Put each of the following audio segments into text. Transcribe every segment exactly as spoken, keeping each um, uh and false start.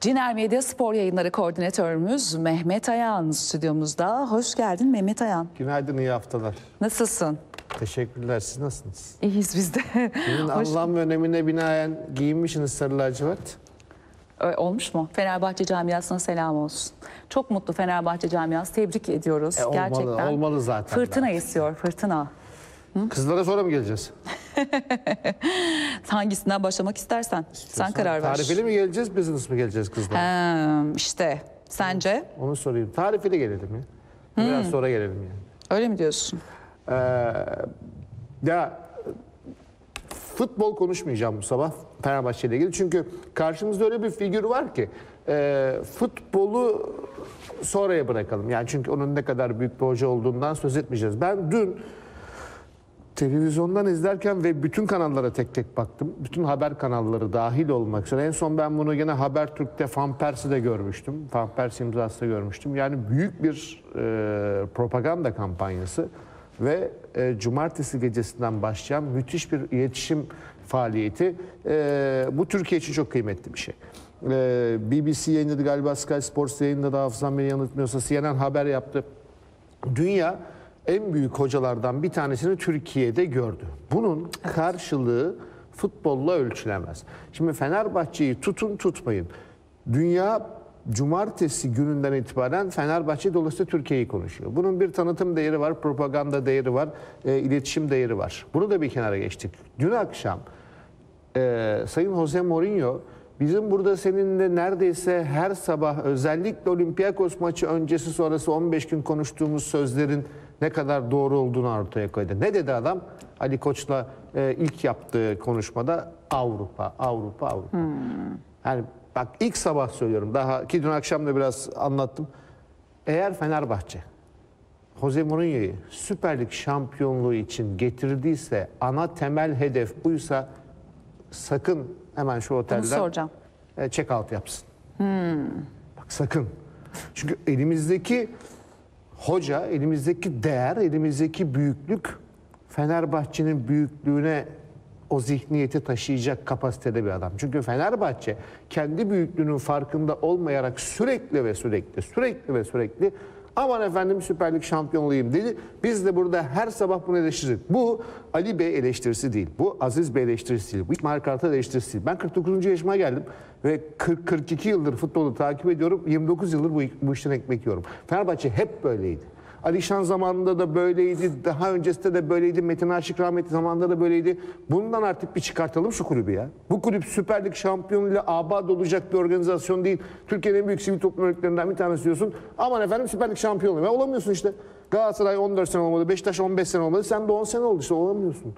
Ciner Medya Spor Yayınları koordinatörümüz Mehmet Ayan stüdyomuzda. Hoş geldin Mehmet Ayan. Günaydın, iyi haftalar. Nasılsın? Teşekkürler, siz nasılsınız? İyiyiz biz de. Bugün anlam ve önemine binaen giyinmişsiniz sarı lacivert. Olmuş mu? Fenerbahçe camiasına selam olsun. Çok mutlu Fenerbahçe camiası, tebrik ediyoruz. E, olmalı, gerçekten. Olmalı zaten. Fırtına zaten. esiyor, fırtına. Hı? Kızlara sonra mı geleceğiz? Hangisinden başlamak istersen. İstiyorsan. Sen karar ver. Tarifeli mi geleceğiz, business mi geleceğiz kızlara? He, işte, sence? Onu sorayım. Tarifeli gelelim ya. Biraz hmm. sonra gelelim yani. Öyle mi diyorsun? Ee, ya... Futbol konuşmayacağım bu sabah Fenerbahçe ile ilgili. Çünkü karşımızda öyle bir figür var ki e, futbolu sonraya bırakalım. Yani çünkü onun ne kadar büyük bir hoca olduğundan söz etmeyeceğiz. Ben dün televizyondan izlerken ve bütün kanallara tek tek baktım. Bütün haber kanalları dahil olmak üzere. En son ben bunu yine Habertürk'te Van Persie'de görmüştüm. Van Persie imzasında görmüştüm. Yani büyük bir e, propaganda kampanyası. Ve e, cumartesi gecesinden başlayan müthiş bir iletişim faaliyeti. E, bu Türkiye için çok kıymetli bir şey. E, B B C yayınladı galiba, Sky Sports yayınladı, hafızam beni yanıltmıyorsa C N N haber yaptı. Dünya en büyük hocalardan bir tanesini Türkiye'de gördü. Bunun karşılığı futbolla ölçülemez. Şimdi Fenerbahçe'yi tutun tutmayın. Dünya... Cumartesi gününden itibaren Fenerbahçe dolayısıyla Türkiye'yi konuşuyor. Bunun bir tanıtım değeri var, propaganda değeri var, e, iletişim değeri var. Bunu da bir kenara geçtik. Dün akşam e, Sayın Jose Mourinho, bizim burada seninle neredeyse her sabah, özellikle Olympiakos maçı öncesi sonrası on beş gün konuştuğumuz sözlerin ne kadar doğru olduğunu ortaya koydu. Ne dedi adam? Ali Koç'la e, ilk yaptığı konuşmada Avrupa, Avrupa, Avrupa. Hmm. Yani... Bak ilk sabah söylüyorum daha ki dün akşam da biraz anlattım. Eğer Fenerbahçe Jose Mourinho'yu Süper Lig şampiyonluğu için getirdiyse, ana temel hedef buysa, sakın hemen şu otelden check out yapsın. Hmm. Bak sakın. Çünkü elimizdeki hoca, elimizdeki değer, elimizdeki büyüklük Fenerbahçe'nin büyüklüğüne o zihniyeti taşıyacak kapasitede bir adam. Çünkü Fenerbahçe kendi büyüklüğünün farkında olmayarak sürekli ve sürekli, sürekli ve sürekli aman efendim Süper Lig şampiyonluğuyum dedi. Biz de burada her sabah bunu eleştirdik. Bu Ali Bey eleştirisi değil. Bu Aziz Bey eleştirisi değil. Bu İsmail Kartal eleştirisi değil. Ben kırk dokuzuncu yaşıma geldim ve kırk kırk iki yıldır futbolu takip ediyorum. yirmi dokuz yıldır bu, bu işten ekmek yiyorum. Fenerbahçe hep böyleydi. Alişan zamanında da böyleydi, daha öncesinde de böyleydi, Metin Aşık rahmetli zamanında da böyleydi. Bundan artık bir çıkartalım şu kulübü ya. Bu kulüp Süper Lig şampiyonuyla abad olacak bir organizasyon değil. Türkiye'nin en büyük sivil toplum örgütlerinden bir tanesi diyorsun. Aman efendim Süper Lig şampiyonluğu. Ya olamıyorsun işte. Galatasaray on dört sene olmadı, Beşiktaş on beş sene olmadı, sen de on sene oldu işte, olamıyorsun.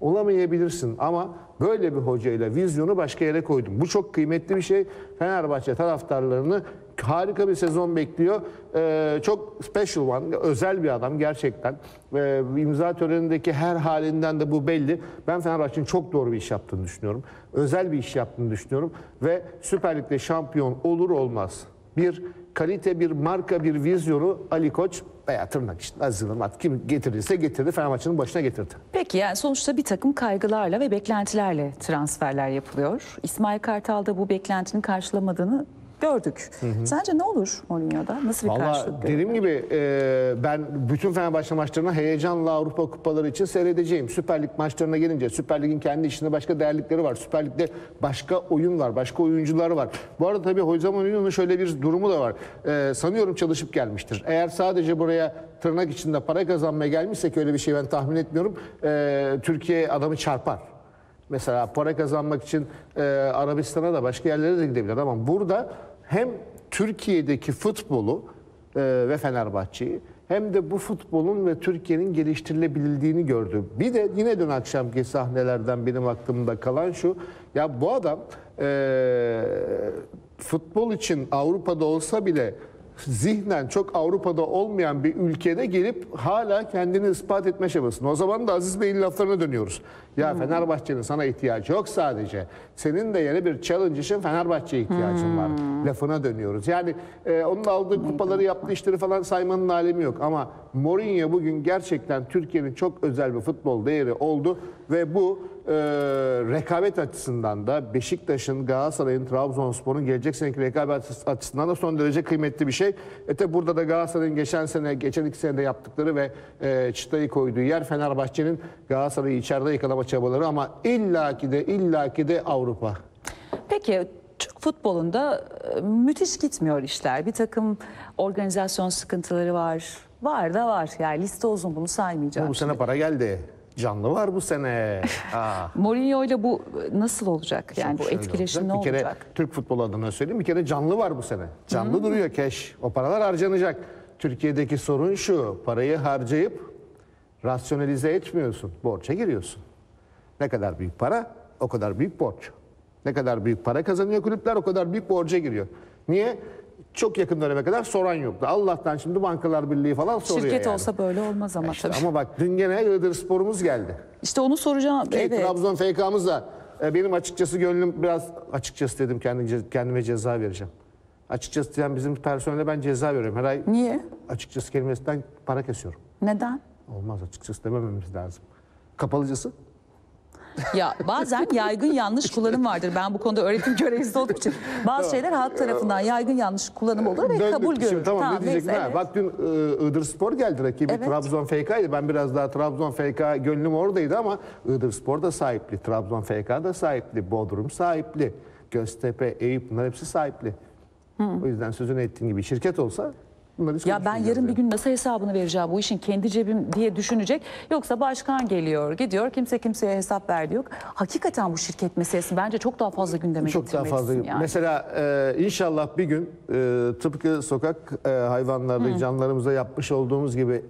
Olamayabilirsin ama böyle bir hocayla vizyonu başka yere koydum. Bu çok kıymetli bir şey. Fenerbahçe taraftarlarını harika bir sezon bekliyor. Ee, çok special one, özel bir adam gerçekten. Ee, imza törenindeki her halinden de bu belli. Ben Fenerbahçe'nin çok doğru bir iş yaptığını düşünüyorum. Özel bir iş yaptığını düşünüyorum. Ve Süper Lig'de şampiyon olur olmaz bir kalite, bir marka, bir vizyonu Ali Koç veya tırnak için Aziz Yılmaz kim getirirse getirdi, Fenerbahçe'nin başına getirdi. Peki yani sonuçta bir takım kaygılarla ve beklentilerle transferler yapılıyor. İsmail Kartal da bu beklentinin karşılamadığını gördük. Hı hı. Sence ne olur Mourinho'da? Nasıl bir Vallahi karşılık görüyorsun? Dediğim gibi e, ben bütün Fenerbahçe maçlarını heyecanla Avrupa kupaları için seyredeceğim. Süper Lig maçlarına gelince Süper Lig'in kendi içinde başka değerlikleri var. Süper Lig'de başka oyun var, başka oyuncular var. Bu arada tabii Jose Mourinho'nun şöyle bir durumu da var. E, sanıyorum çalışıp gelmiştir. Eğer sadece buraya tırnak içinde para kazanmaya gelmişsek, öyle bir şey ben tahmin etmiyorum. E, Türkiye adamı çarpar. Mesela para kazanmak için e, Arabistan'a da başka yerlere de gidebilir ama burada hem Türkiye'deki futbolu e, ve Fenerbahçe'yi hem de bu futbolun ve Türkiye'nin geliştirilebildiğini gördü. Bir de yine dün akşamki sahnelerden benim aklımda kalan şu. Ya bu adam e, futbol için Avrupa'da olsa bile zihnen çok Avrupa'da olmayan bir ülkede gelip hala kendini ispat etme çabasında. O zaman da Aziz Bey'in laflarına dönüyoruz. Ya hmm. Fenerbahçe'nin sana ihtiyacı yok sadece. Senin de yeni bir challenge için Fenerbahçe'ye ihtiyacın hmm. var. Lafına dönüyoruz. Yani e, onun aldığı kupaları, yaptığı işleri falan saymanın alemi yok. Ama Mourinho bugün gerçekten Türkiye'nin çok özel bir futbol değeri oldu. Ve bu e, rekabet açısından da Beşiktaş'ın, Galatasaray'ın, Trabzonspor'un gelecek seneki rekabet açısından da son derece kıymetli bir şey. E tabi burada da Galatasaray'ın geçen sene, geçen iki senede yaptıkları ve e, çıtayı koyduğu yer, Fenerbahçe'nin Galatasaray'ı içeride yıkalama çabaları, ama illaki de illaki de Avrupa. Peki Türk futbolunda müthiş gitmiyor işler. Bir takım organizasyon sıkıntıları var. Var da var. Yani liste uzun, bunu saymayacağım. Bu sene para geldi. Canlı var bu sene. Mourinho ile bu nasıl olacak? Yani şimdi bu etkileşim ne olacak? Bir kere Türk futbolu adına söyleyeyim. Bir kere canlı var bu sene. Canlı hmm. duruyor keş. O paralar harcanacak. Türkiye'deki sorun şu. Parayı harcayıp rasyonalize etmiyorsun. Borça giriyorsun. Ne kadar büyük para, o kadar büyük borç. Ne kadar büyük para kazanıyor kulüpler, o kadar büyük borca giriyor. Niye? Çok yakın döneme kadar soran yoktu. Allah'tan şimdi Bankalar Birliği falan soruyor. Şirket yani olsa böyle olmaz ama işte tabii. Ama bak dün gene Iğdır Spor'umuz geldi. İşte onu soracağım. Ki, evet. Trabzon F K'mız da benim açıkçası gönlüm biraz, açıkçası dedim kendime, kendime ceza vereceğim. Açıkçası diyen bizim personele ben ceza veriyorum her ay. Niye? Açıkçası kelimesinden para kesiyorum. Neden? Olmaz, açıkçası demememiz lazım. Kapalıcası. Ya bazen yaygın yanlış kullanım vardır. Ben bu konuda öğretim görevlisi olduğum için bazı tamam. şeyler halk tarafından yaygın yanlış kullanım olur ve döndük, kabul görür. Tamam, tamam ne diyecektim? Evet. Bak dün Iğdır Spor geldi, rakibi evet. Trabzon F K'ydı. Ben biraz daha Trabzon F K gönlüm oradaydı ama Iğdır Spor da sahipli, Trabzon F K da sahipli, Bodrum sahipli, Göztepe, Eyüp, bunlar hepsi sahipli. Hı. O yüzden sözünü ettiğin gibi şirket olsa... Ya ben yarın yani. bir gün nasıl hesabını vereceğim bu işin, kendi cebim diye düşünecek. Yoksa başkan geliyor, gidiyor, kimse kimseye hesap verdi yok. Hakikaten bu şirket meselesi bence çok daha fazla gündeme çok getirmelisin. Çok daha fazla. Yani. Mesela e, inşallah bir gün e, tıpkı sokak e, hayvanlarla Hı. canlarımıza yapmış olduğumuz gibi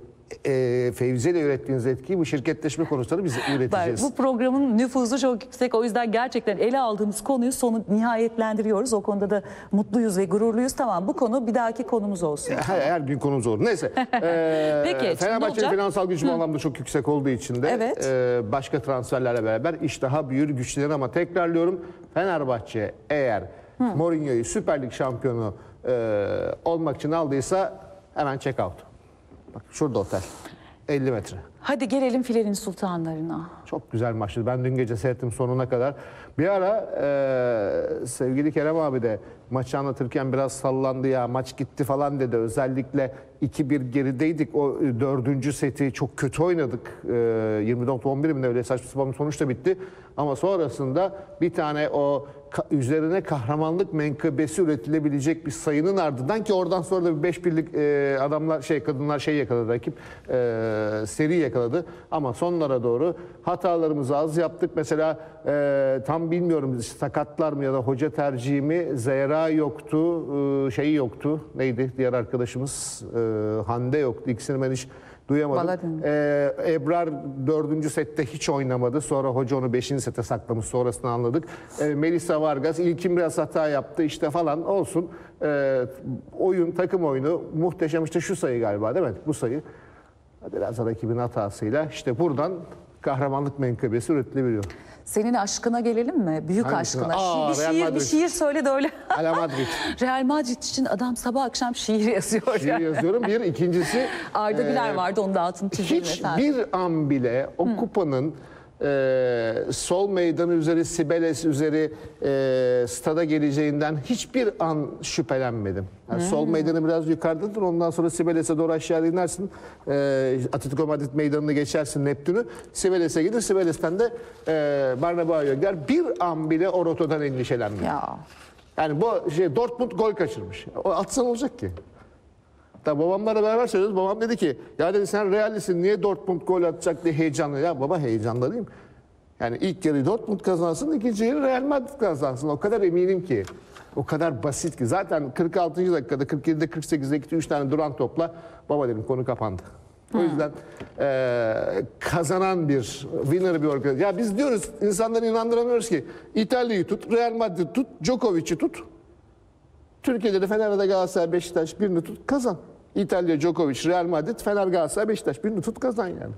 e, Fevzi ile ürettiğiniz etkiyi bu şirketleşme konusunda biz üreteceğiz. Bu programın nüfuzu çok yüksek. O yüzden gerçekten ele aldığımız konuyu sonu nihayetlendiriyoruz. O konuda da mutluyuz ve gururluyuz. Tamam, bu konu bir dahaki konumuz olsun. Her, her gün konumuz olur. Neyse. ee, Peki, Fenerbahçe'nin finansal gücü anlamda çok yüksek olduğu için de evet. e, başka transferlerle beraber iş daha büyür, güçlenir, ama tekrarlıyorum. Fenerbahçe eğer Hı. Mourinho'yu Süper Lig şampiyonu e, olmak için aldıysa hemen check out. Bak şurada otel. elli metre. Hadi gelelim filenin sultanlarına. Çok güzel maçtı. Ben dün gece seyrettim sonuna kadar. Bir ara e, sevgili Kerem abi de maçı anlatırken biraz sallandı ya. Maç gitti falan dedi. Özellikle iki bir gerideydik. O dördüncü seti çok kötü oynadık. E, yirmi on bir mi öyle saçma sapan sonuç da bitti. Ama sonrasında bir tane o üzerine kahramanlık menkıbesi üretilebilecek bir sayının ardından, ki oradan sonra da bir beş birlik e, adamlar şey kadınlar şey yakaladı, rakip e, seri yakaladı. Ama sonlara doğru hatalarımızı az yaptık. Mesela e, tam bilmiyorum sakatlar mı ya da hoca tercihi mi, Zeyra yoktu, e, şeyi yoktu. Neydi diğer arkadaşımız? E, Hande yoktu. İkisini ben hiç duyamadım. Ee, Ebrar dördüncü sette hiç oynamadı. Sonra hoca onu beşinci sete saklamış. Sonrasını anladık. Ee, Melisa Vargas ilkin biraz hata yaptı işte falan olsun. Ee, oyun, takım oyunu muhteşem. İşte şu sayı galiba değil mi? Bu sayı. Biraz rakibin hatasıyla işte buradan kahramanlık menkıbesi üretilebiliyor. Senin aşkına gelelim mi? Büyük Hangisine? Aşkına. Aa, bir, şiir, bir şiir söyle de öyle. Real Madrid. Real Madrid için adam sabah akşam şiir yazıyor. Şiir yani. yazıyorum. Bir ikincisi. Arda Güler e, vardı, onu da altını çizdim. Hiç efendim. bir an bile o hmm. kupanın e, sol meydanı üzeri, Sibeles üzeri e, stada geleceğinden hiçbir an şüphelenmedim. Yani hmm. Sol meydanı biraz yukarıdadır. Ondan sonra Sibeles'e doğru aşağı inersin. E, Atletico Madrid meydanını geçersin, Neptün'ü. Sibeles'e gider. Sibeles'ten de e, Barnabao'ya gider. Bir an bile o rotadan endişelenmiyor. Ya. Yani bu şey, Dortmund gol kaçırmış. O atsan olacak ki. Da babamlara beraber söylüyoruz. Babam dedi ki ya dedi, sen Real'lisin, niye Dortmund gol atacak diye heyecanlı. Ya baba heyecanlanayım. Yani ilk yarı Dortmund kazansın, ikinci yarı Real Madrid kazansın. O kadar eminim ki. O kadar basit ki. Zaten kırk altıncı dakikada, kırk yedide, kırk sekizde üç tane duran topla baba dedim, konu kapandı. O yüzden e, kazanan bir, winner bir organizasyon. Ya biz diyoruz, insanları inandıramıyoruz ki İtalya'yı tut, Real Madrid tut, Djokovic'i tut. Türkiye'de de Fener'de Galatasaray, Beşiktaş birini tut, kazan. İtalya, Djokovic, Real Madrid, Fener, Galatasaray, Beşiktaş birini tut, kazan yani.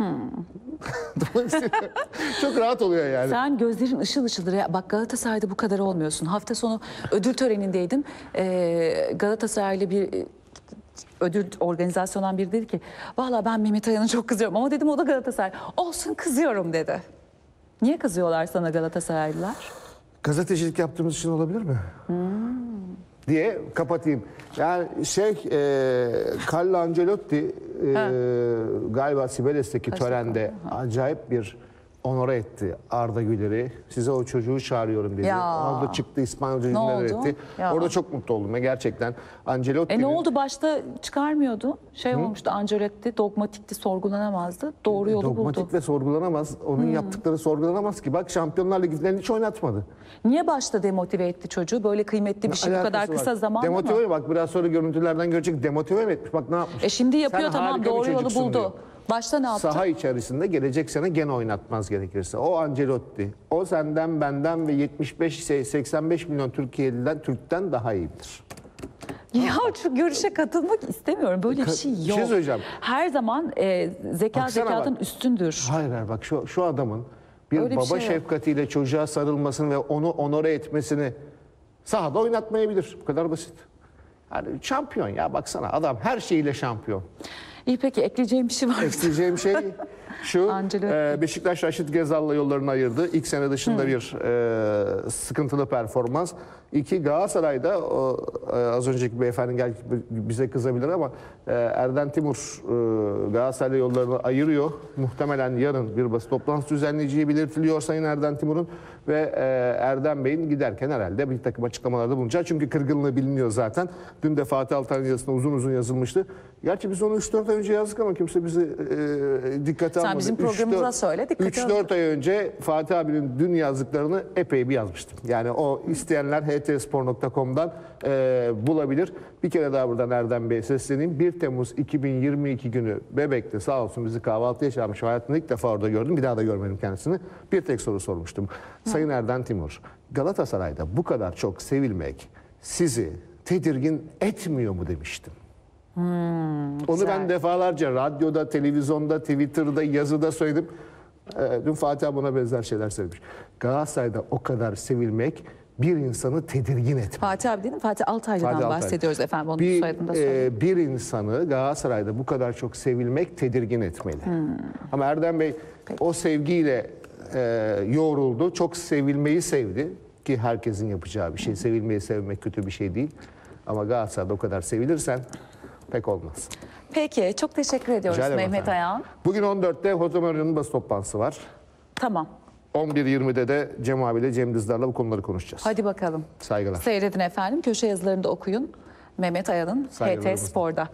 Hmm. Çok rahat oluyor yani. Sen gözlerin ışıl ışıldır. Bak Galatasaray'da bu kadar olmuyorsun. Hafta sonu ödül törenindeydim. Ee, Galatasaraylı bir ödül organizasyondan biri dedi ki vallahi ben Mehmet Ayan'a çok kızıyorum ama dedim o da Galatasaray. Olsun kızıyorum dedi. Niye kızıyorlar sana Galatasaraylılar? Gazetecilik yaptığımız için olabilir mi? Hmm. Diye kapatayım. Yani şey, e, Carlo Ancelotti e, galiba Sibeles'teki törende acayip bir onora etti Arda Güler'i. Size o çocuğu çağırıyorum dedi. Orada çıktı, İspanyolca cümleler etti. Ya. Orada çok mutlu oldum. Ben gerçekten Ancelotti'nin... E ne oldu? Başta çıkarmıyordu. Şey Hı? olmuştu, Ancelotti dogmatikti, sorgulanamazdı. Doğru yolu Dogmatik buldu. Dogmatik ve sorgulanamaz. Onun hmm. yaptıkları sorgulanamaz ki. Bak Şampiyonlar Ligi'nden hiç oynatmadı. Niye başta demotive etti çocuğu? Böyle kıymetli bir şey bu kadar kısa zamanda mı? Demotive, bak biraz sonra görüntülerden görecek, demotive mi etmiş? Bak ne yapmış? E şimdi yapıyor, sen tamam, doğru yolu buldu. Diyor. Başta ne yaptı? Saha içerisinde gelecek sene gene oynatmaz gerekirse. O Ancelotti. O senden, benden ve yetmiş beş seksen beş milyon Türkiye'den, Türk'ten daha iyidir. Ya şu görüşe katılmak istemiyorum. Böyle bir şey yok. Şey söyleyeceğim. Her zaman e, zeka Baksana zekatın bak. üstündür. Hayır hayır bak şu, şu adamın bir Öyle baba bir şey şefkatiyle yok. çocuğa sarılmasını ve onu onore etmesini sahada oynatmayabilir. Bu kadar basit. Yani şampiyon ya, baksana adam her şeyiyle şampiyon. İyi peki, ekleyeceğim bir şey var mı? Ekleyeceğim şey şu, e, Beşiktaş Raşit Gezal'la yollarını ayırdı. İlk sene dışında hmm. bir e, sıkıntılı performans. İki, Galatasaray'da o, e, az önceki beyefendi gel, bize kızabilir ama e, Erden Timur e, Galatasaray'la yollarını ayırıyor. Muhtemelen yarın bir basın toplantısı düzenleyeceği belirtiliyor Sayın Erden Timur'un. Ve e, Erden Bey'in giderken herhalde bir takım açıklamalarda bulunacağı. Çünkü kırgınlığı biliniyor zaten. Dün de Fatih Altaylı'nın yazısında uzun uzun yazılmıştı. Gerçi biz onu üç dört ay önce yazdık ama kimse bizi e, dikkate almadı. Sen bizim programımıza söyle, dikkate alın. üç dört ay önce Fatih abinin dün yazdıklarını epey bir yazmıştım. Yani o isteyenler h t spor nokta com'dan e, bulabilir. Bir kere daha buradan Erden Bey'e sesleneyim. bir Temmuz iki bin yirmi iki günü Bebek'te sağ olsun bizi kahvaltıya çağırmış. Hayatımda ilk defa orada gördüm. Bir daha da görmedim kendisini. Bir tek soru sormuştum. Hı. Sayın Erden Timur, Galatasaray'da bu kadar çok sevilmek sizi tedirgin etmiyor mu demiştim. Hmm, Onu güzel. ben defalarca radyoda, televizyonda, Twitter'da, yazıda söyledim. Ee, dün Fatih abi buna benzer şeyler söylemiş. Galatasaray'da o kadar sevilmek bir insanı tedirgin etmiyor. Fatih abi değil mi? Fatih Altaylı'dan Fatih Altaylı. bahsediyoruz efendim. Onu bir, e, bir insanı Galatasaray'da bu kadar çok sevilmek tedirgin etmeli. Hmm. Ama Erden Bey Peki. o sevgiyle e, yoğruldu. Çok sevilmeyi sevdi ki herkesin yapacağı bir şey. Sevilmeyi sevmek kötü bir şey değil. Ama Galatasaray'da o kadar sevilirsen... pek olmaz. Peki, çok teşekkür ediyoruz Mehmet Ayan. Bugün on dörtte Jose Mourinho'nun basın toplantısı var. Tamam. on bir yirmide de Cem abiyle, Cem Dizdar'la bu konuları konuşacağız. Hadi bakalım. Saygılar. Seyredin efendim, köşe yazılarını da okuyun. Mehmet Ayan'ın H T Spor'da.